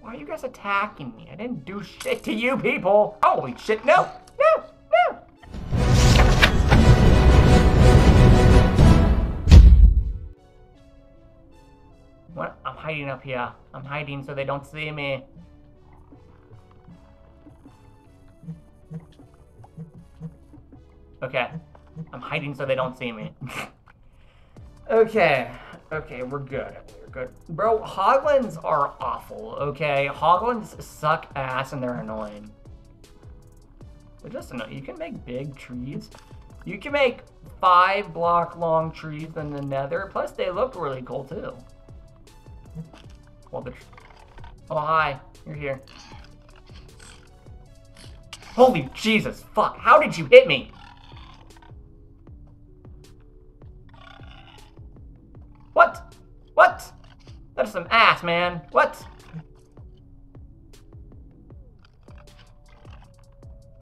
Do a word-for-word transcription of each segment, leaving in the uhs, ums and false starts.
Why are you guys attacking me? I didn't do shit to you people. Holy shit, no, no, no. What? I'm hiding up here. I'm hiding so they don't see me. Okay. I'm hiding so they don't see me. Okay. Okay, we're good. We're good. Bro, hoglins are awful, okay? Hoglins suck ass and they're annoying. But just enough. You can make big trees. You can make five block long trees in the nether. Plus, they look really cool, too. Well, they're... Oh, hi. You're here. Holy Jesus, fuck. How did you hit me? What? What? That's some ass, man. What?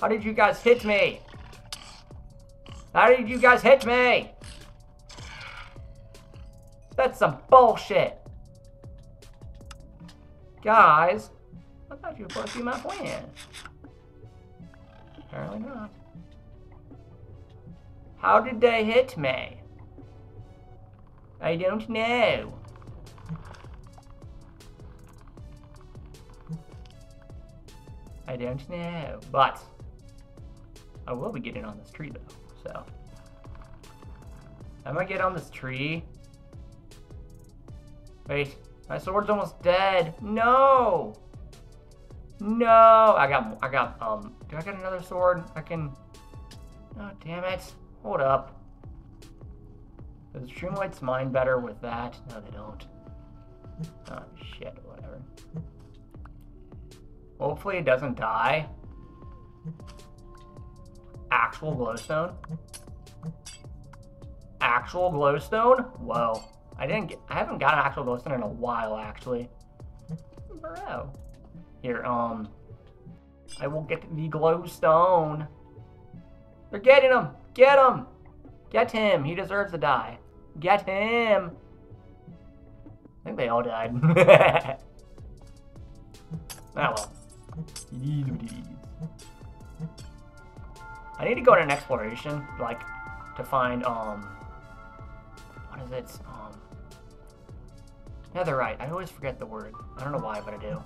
How did you guys hit me? How did you guys hit me? That's some bullshit. Guys, I thought you were supposed to be my friend. Apparently not. How did they hit me? I don't know. I don't know, but I will be getting on this tree though, so. I'm gonna get on this tree. Wait, my sword's almost dead. No! No! I got, I got, um, do I got another sword? I can, oh damn it. Hold up. Does Streamlights mine better with that? No, they don't. Oh, shit, whatever. Hopefully it doesn't die. Actual glowstone? Actual glowstone? Whoa. I didn't get- I haven't got an actual glowstone in a while, actually. Bro. Here, um... I will get the glowstone. They're getting him! Get him! Get him! He deserves to die. Get him! I think they all died. Ah, well. I need to go on an exploration, like, to find, um... What is it? Um... Netherite. I always forget the word. I don't know why, but I do.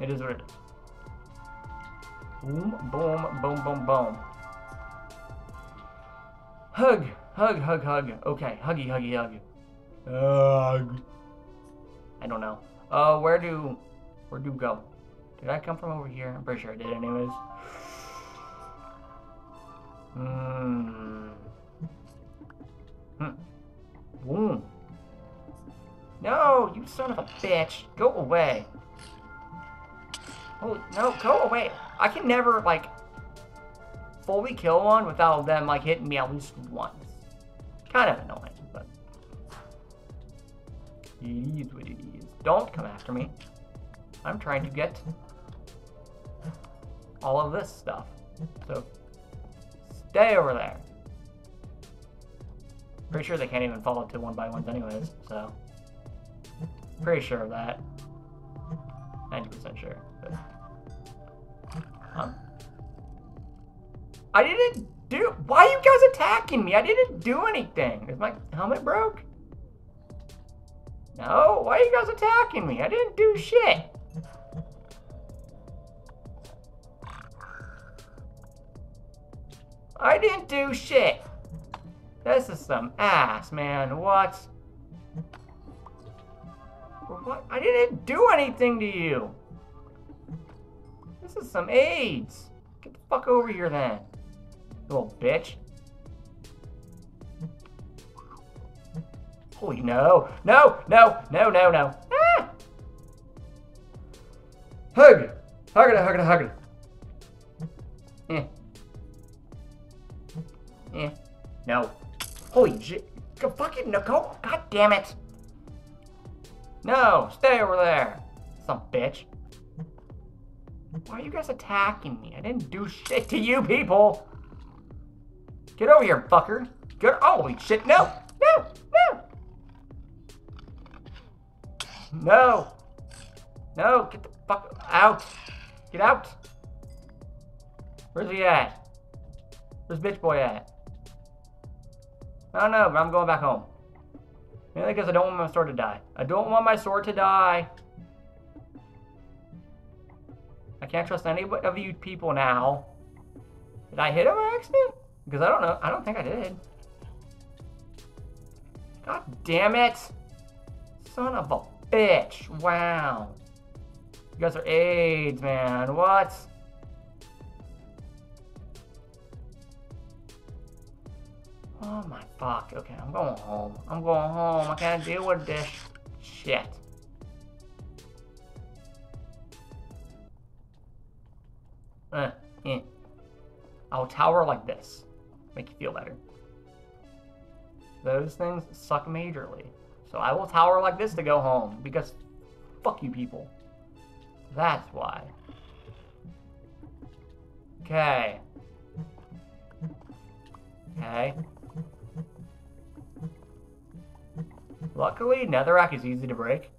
It is what it is. Boom, boom, boom, boom, boom. Hug, hug, hug, hug. Okay, huggy, huggy, hug. Hug. I don't know. Uh, where do, where do go? Did I come from over here? I'm pretty sure I did, anyways. Hmm. Hmm. Boom. No, you son of a bitch. Go away. Oh no, go away. I can never like. Fully kill one without them like hitting me at least once. Kind of annoying, but it is what it is. Don't come after me. I'm trying to get all of this stuff. So stay over there. Pretty sure they can't even follow two one by ones anyways, so pretty sure of that. ninety percent sure. But, um, I didn't do- Why are you guys attacking me? I didn't do anything. Is my helmet broke? No, why are you guys attacking me? I didn't do shit. I didn't do shit. This is some ass, man. What? What? I didn't do anything to you. This is some AIDS. Get the fuck over here then. Little bitch. Holy no. No, no, no, no, no. Ah! Hug. Hug it, hug it, hug it. Eh. Eh. No. Holy shit. Go fucking no. Go. God damn it. No. Stay over there. Some bitch. Why are you guys attacking me? I didn't do shit to you people. Get over here, fucker. Get- Holy shit, no! No! No! No! No, get the fuck out. Get out. Where's he at? Where's bitch boy at? I don't know, but I'm going back home. Mainly because I don't want my sword to die. I don't want my sword to die. I can't trust any of you people now. Did I hit him by accident? Because I don't know. I don't think I did. God damn it. Son of a bitch. Wow. You guys are AIDS, man. What? Oh my fuck. Okay, I'm going home. I'm going home. I can't deal with this shit. Uh, eh. I'll tower like this. Make you feel better. Those things suck majorly. So I will tower like this to go home. Because fuck you people. That's why. Okay. Okay. Luckily, netherrack is easy to break.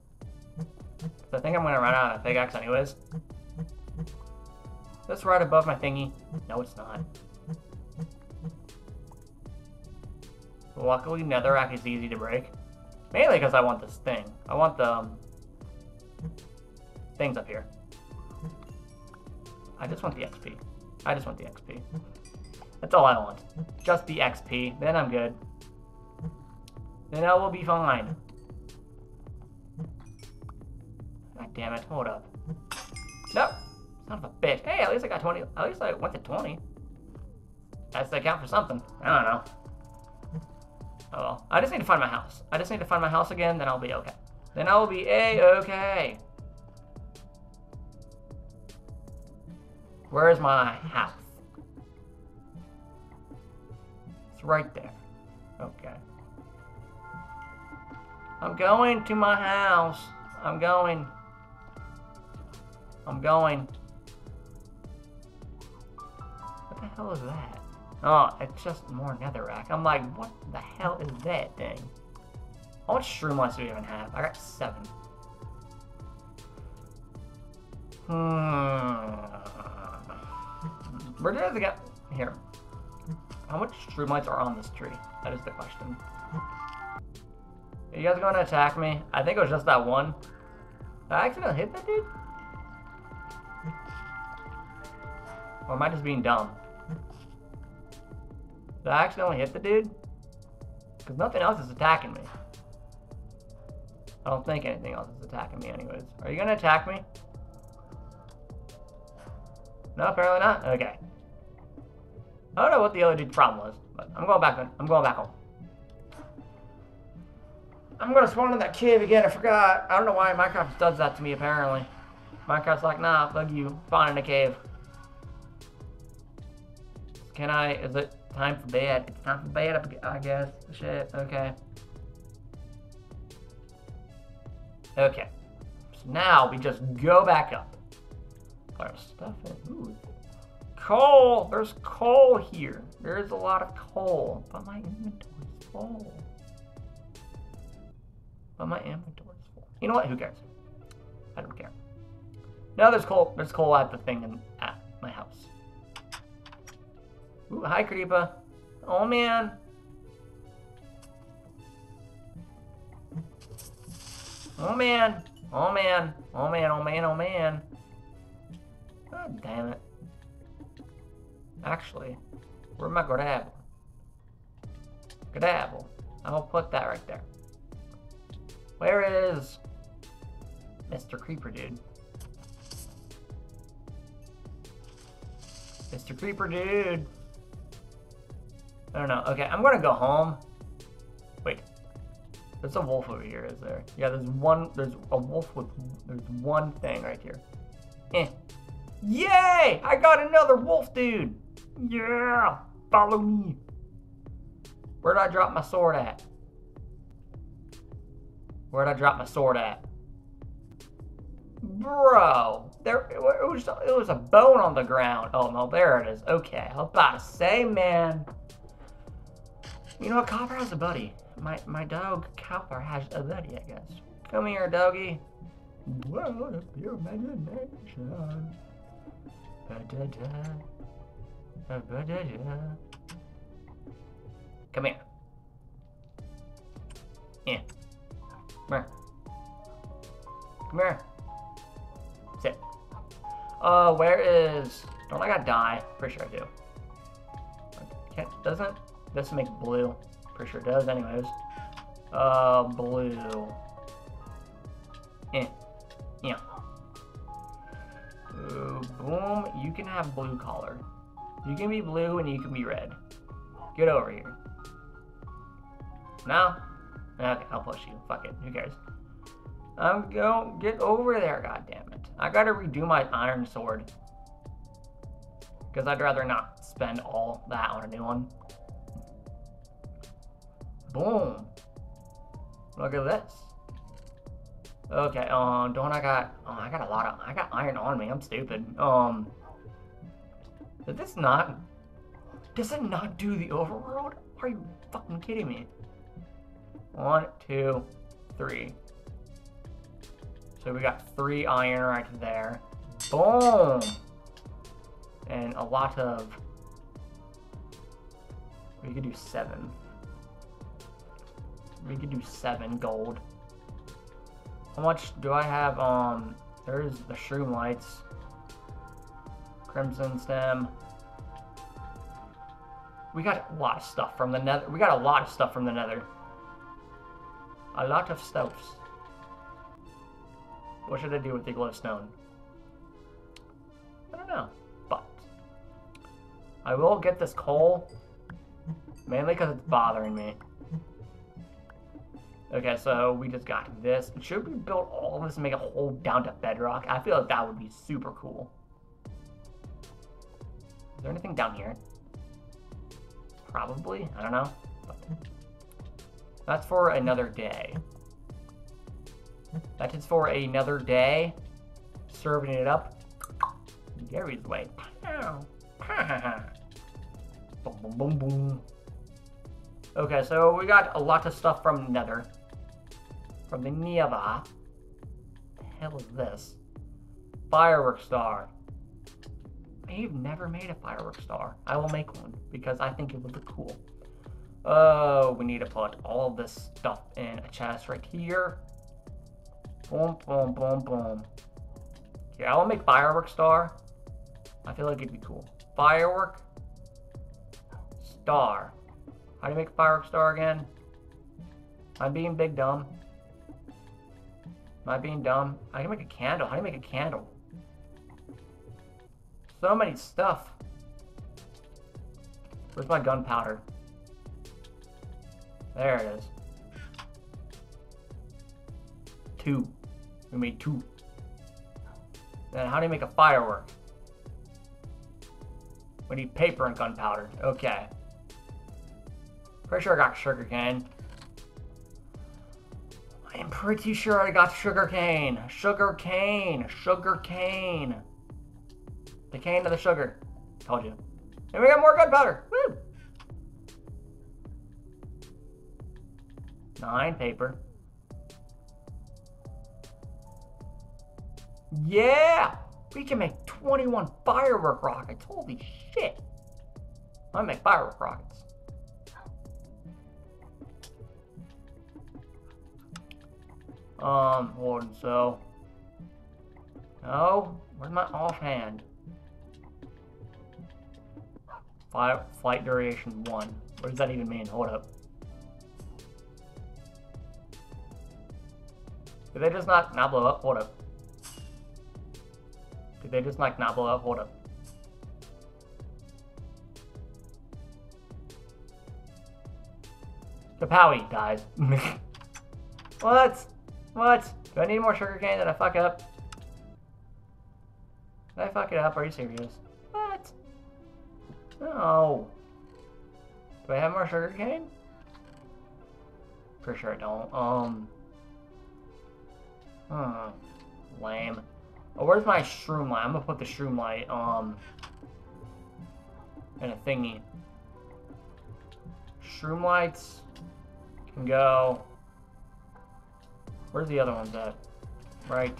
So I think I'm gonna run out of pickaxe anyways. Is this right above my thingy? No, it's not. Luckily, netherrack is easy to break. Mainly because I want this thing. I want the um, things up here. I just want the X P. I just want the X P. That's all I want. Just the X P. Then I'm good. Then I will be fine. God damn it. Hold up. Nope. Son of a bitch. Hey, at least I got twenty. At least I went to twenty. That's the count for something. I don't know. Oh well. I just need to find my house. I just need to find my house again, then I'll be okay. Then I will be A-okay. Where is my house? It's right there. Okay. I'm going to my house. I'm going. I'm going. What the hell is that? Oh, it's just more netherrack. I'm like, what the hell is that thing? How much shroom lights do we even have? I got seven. Hmm. Where did I get here? How much shroom lights are on this tree? That is the question. Are you guys going to attack me? I think it was just that one. Did I accidentally hit that dude? Or am I just being dumb? Did I accidentally hit the dude? Because nothing else is attacking me. I don't think anything else is attacking me anyways. Are you going to attack me? No, apparently not. Okay. I don't know what the other dude's problem was, but I'm going back, I'm going back home. I'm gonna spawn in that cave again, I forgot. I don't know why Minecraft does that to me, apparently. Minecraft's like, nah, fuck you, spawn in a cave. Can I, is it time for bed? It's time for bed, I guess. Shit, okay. Okay. So now we just go back up. Our stuff in, ooh. Coal, there's coal here. There's a lot of coal, but my inventory's full. But my inventory's full. You know what? Who cares? I don't care. No, there's coal. There's coal at the thing in, at my house. Ooh, hi, Creepa. Oh, man. Oh, man. Oh, man. Oh, man. Oh, man. Oh, man. God damn it. Actually, where's my grabble? Grabble. I'll put that right there. Where is Mister Creeper, dude? Mister Creeper, dude. I don't know. Okay, I'm gonna go home. Wait, there's a wolf over here, is there? Yeah, there's one. There's a wolf with. There's one thing right here. Eh. Yay! I got another wolf, dude. Yeah. Follow me. Where did I drop my sword at? Where'd I drop my sword at? Bro, there it was, it was a bone on the ground. Oh no, there it is. Okay, I was about to say, man. You know what, Copper has a buddy. My my dog Copper has a buddy, I guess. Come here, doggy. world of pure imagination. Da, da, da. Da, da, da, da. Come here. Yeah. Come here. Come here. Sit. Uh, where is... Don't I gotta die? Pretty sure I do. Can't... Doesn't... This makes blue. Pretty sure it does anyways. Uh, blue. Eh. Yeah. Ooh, boom. You can have blue collar. You can be blue and you can be red. Get over here. No? Okay, I'll push you. Fuck it. Who cares? I'm going... Get over there, goddammit. I gotta redo my iron sword. Because I'd rather not spend all that on a new one. Boom. Look at this. Okay, um, don't I got... Oh, I got a lot of... I got iron on me. I'm stupid. Um... Did this not... Does it not do the overworld? Are you fucking kidding me? One, two, three. So we got three iron right there. Boom! And a lot of... We could do seven. We could do seven gold. How much do I have? Um, there's the shroom lights. Crimson stem. We got a lot of stuff from the nether. We got a lot of stuff from the nether. A lot of stuffs. What should I do with the glowstone? I don't know. But I will get this coal. Mainly because it's bothering me. Okay, so we just got this. Should we build all of this and make a hole down to bedrock? I feel like that would be super cool. Is there anything down here? Probably. I don't know. But that's for another day. That is for another day. Serving it up Gary's way. Boom, boom, boom, boom. Okay, so we got a lot of stuff from Nether. From the Neva. The hell is this? Firework star. I've never made a firework star. I will make one because I think it would look cool. Oh, uh, we need to put all this stuff in a chest right here. Boom, boom, boom, boom. Yeah, I will make firework star. I feel like it'd be cool. Firework star. How do you make a firework star again? I'm being big dumb. Am I being dumb? How do you make a candle? How do you make a candle? So many stuff. Where's my gunpowder? There it is. Two. We made two. Then how do you make a firework? We need paper and gunpowder. Okay. Pretty sure I got sugarcane. I am pretty sure I got sugarcane. Sugarcane. Sugarcane. The cane of the sugar. Told you. And we got more gunpowder. Woo! Nine paper. Yeah! We can make twenty-one firework rockets. Holy shit. I'm gonna make firework rockets. Um, hold on, so. No? Where's my offhand? Flight, flight duration one. What does that even mean? Hold up. Did they just not, not blow up? Hold up. Did they just like not blow up? Hold up. The Powie dies. What? What? Do I need more sugarcane? Did I fuck up? Did I fuck it up? Are you serious? What? No. Do I have more sugarcane? Pretty sure I don't. Um. Huh. Lame. Oh, where's my shroom light? I'm gonna put the shroom light, um... in a thingy. Shroom lights... can go... Where's the other ones at? Right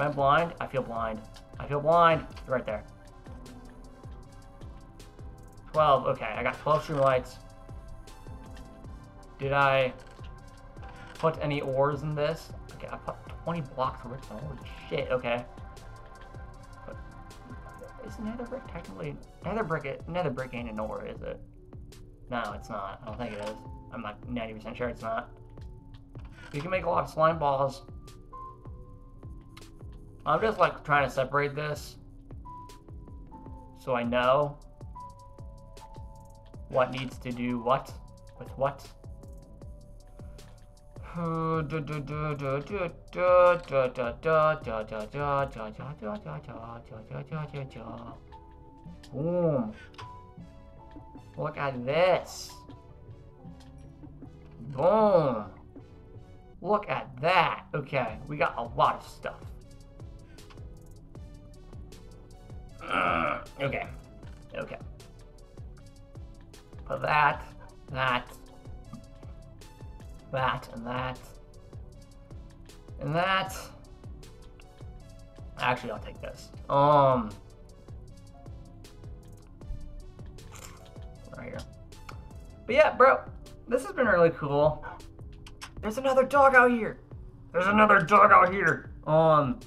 Am I blind? I feel blind. I feel blind. You're right there. twelve. Okay, I got twelve stream lights. Did I put any ores in this? Okay, I put twenty blocks of redstone. Holy shit, okay. But is nether brick technically... Nether brick, nether brick ain't an ore, is it? No, it's not. I don't think it is. I'm not ninety percent sure it's not. You can make a lot of slime balls. I'm just like trying to separate this so I know what needs to do what with what. Boom. Look at this. Boom. Look at that. Okay, we got a lot of stuff. Uh, okay. Okay. Put that, that, that, and that, and that. Actually, I'll take this. Um. Right here. But yeah, bro, this has been really cool. There's another dog out here. There's another dog out here. Um.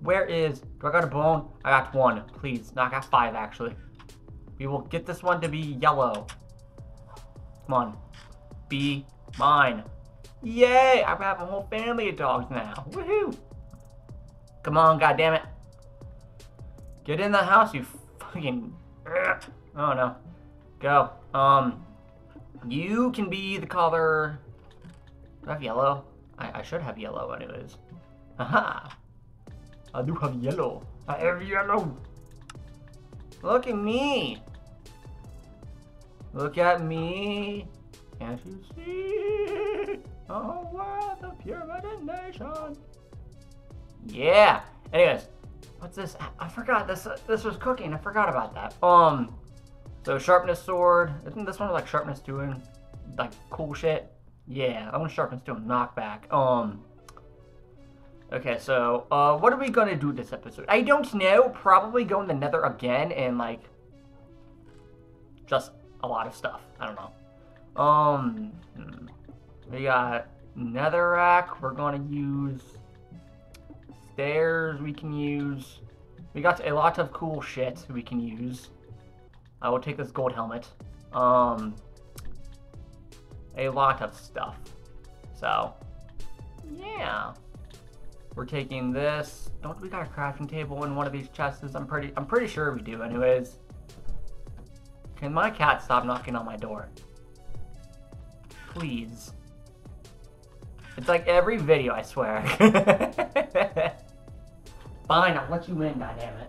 Where is... Do I got a bone? I got one. Please. No, I got five, actually. We will get this one to be yellow. Come on. Be mine. Yay! I have a whole family of dogs now. Woohoo! Come on, goddammit. Get in the house, you fucking... Oh, no. Go. Um, you can be the color... Do I have yellow? I, I should have yellow, anyways. Haha. I do have yellow. I have yellow. Look at me. Look at me. Can't you see? Oh, wow, the pyramid nation. Yeah. Anyways, what's this? I forgot this. Uh, this was cooking. I forgot about that. Um. So sharpness sword. Isn't this one like sharpness two and like cool shit? Yeah. I want sharpness two and knockback. Um. Okay, so, uh, what are we gonna do this episode? I don't know, probably go in the nether again and, like, just a lot of stuff. I don't know. Um, we got netherrack, we're gonna use stairs we can use. We got a lot of cool shit we can use. I will take this gold helmet. Um, a lot of stuff. So, yeah. We're taking this. Don't we got a crafting table in one of these chests? I'm pretty I'm pretty sure we do anyways. Can my cat stop knocking on my door? Please. It's like every video, I swear. Fine, I'll let you in, goddammit.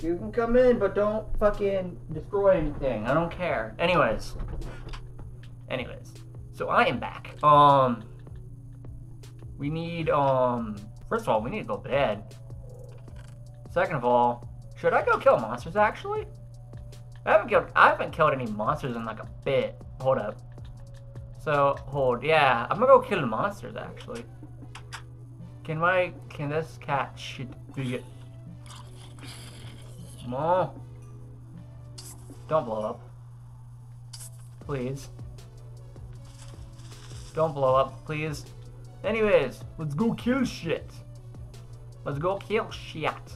You can come in, but don't fucking destroy anything. I don't care. Anyways. Anyways. So I am back. Um We need, um, first of all, we need to go to bed. Second of all, should I go kill monsters, actually? I haven't killed, I haven't killed any monsters in, like, a bit. Hold up. So, hold, yeah, I'm gonna go kill the monsters, actually. Can my, can this cat shit be it? Come on. Don't blow up. Please. Don't blow up, please. Anyways, let's go kill shit. Let's go kill shit.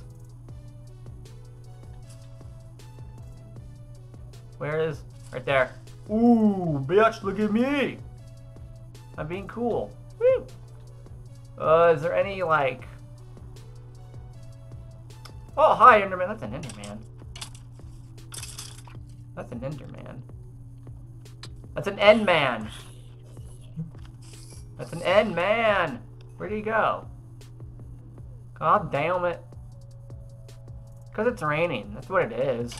Where it is? Right there. Ooh, bitch, look at me. I'm being cool. Woo. Uh, is there any, like... Oh, hi, Enderman. That's an Enderman. That's an Enderman. That's an Endman. That's an end man. Where'd he go? God damn it. Cause it's raining. That's what it is.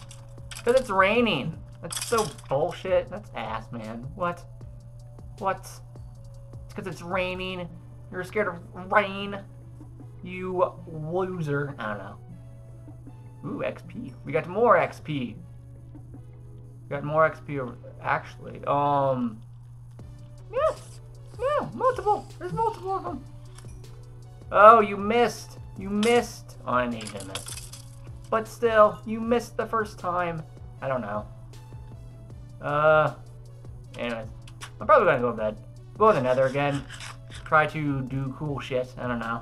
Cause it's raining. That's so bullshit. That's ass, man. What? What? It's cause it's raining. You're scared of rain. You loser. I don't know. Ooh, X P. We got more X P. We got more X P over actually. Um. Yeah. No, multiple. There's multiple of them. Oh, you missed. You missed on oh, Enderman. But still, you missed the first time. I don't know. Uh, anyways. I'm probably gonna go to bed. Go to the nether again. Try to do cool shit. I don't know.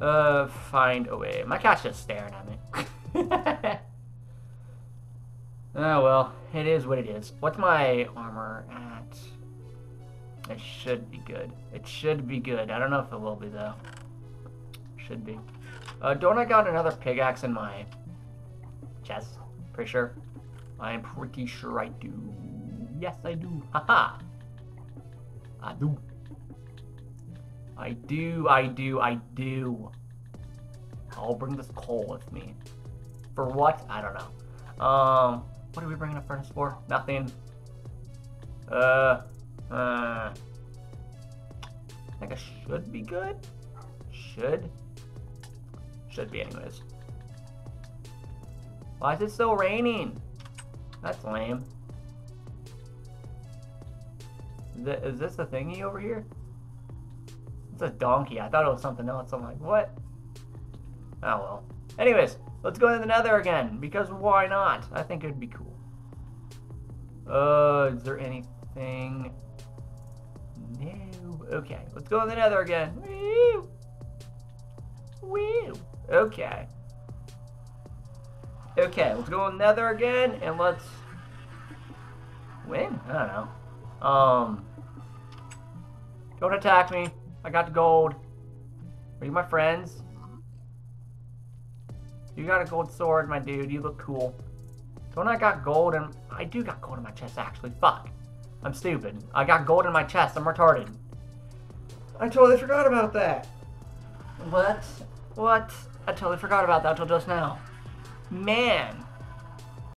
Uh, find a way. My cat's just staring at me. Oh, well. It is what it is. What's my armor at? It should be good. It should be good. I don't know if it will be, though. Should be. Uh, don't I got another pickaxe in my chest? Pretty sure. I'm pretty sure I do. Yes, I do. Haha. I do. I do, I do, I do. I'll bring this coal with me. For what? I don't know. Um, what are we bringing a furnace for? Nothing. Uh, uh. I think I should be good. Should. Should be anyways. Why is it still raining? That's lame. Is, it, is this the thingy over here? It's a donkey. I thought it was something else. I'm like, what? Oh well. Anyways, let's go to the nether again. Because why not? I think it'd be cool. Uh, is there anything? No. Okay, let's go to the nether again. Woo! Woo! Okay. Okay, let's go on nether again, and let's win? I don't know. Um, don't attack me. I got the gold. Are you my friends? You got a gold sword, my dude. You look cool. Don't I got gold and I do got gold in my chest, actually. Fuck. I'm stupid. I got gold in my chest. I'm retarded. I totally forgot about that. What? What? I totally forgot about that till just now. Man,